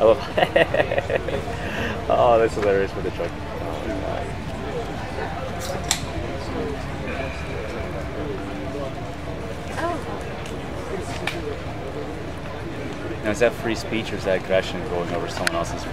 I love oh, that's hilarious with the truck. Oh, nice. Oh. Now, is that free speech or is that aggression going over someone else's?